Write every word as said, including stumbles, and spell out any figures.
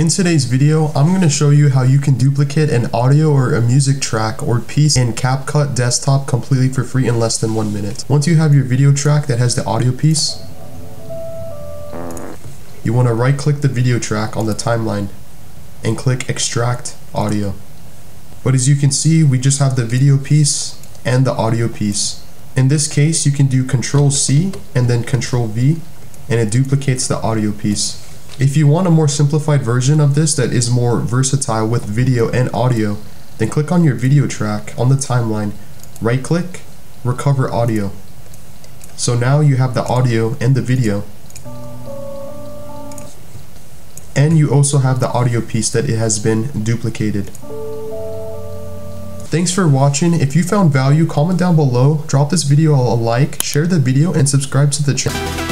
In today's video, I'm going to show you how you can duplicate an audio or a music track or piece in CapCut Desktop completely for free in less than one minute. Once you have your video track that has the audio piece, you want to right-click the video track on the timeline and click Extract Audio. But as you can see, we just have the video piece and the audio piece. In this case, you can do Control C and then Control V, and it duplicates the audio piece. If you want a more simplified version of this that is more versatile with video and audio, then click on your video track on the timeline, right click, recover audio. So now you have the audio and the video. And you also have the audio piece that it has been duplicated. Thanks for watching. If you found value, comment down below, drop this video a like, share the video, and subscribe to the channel.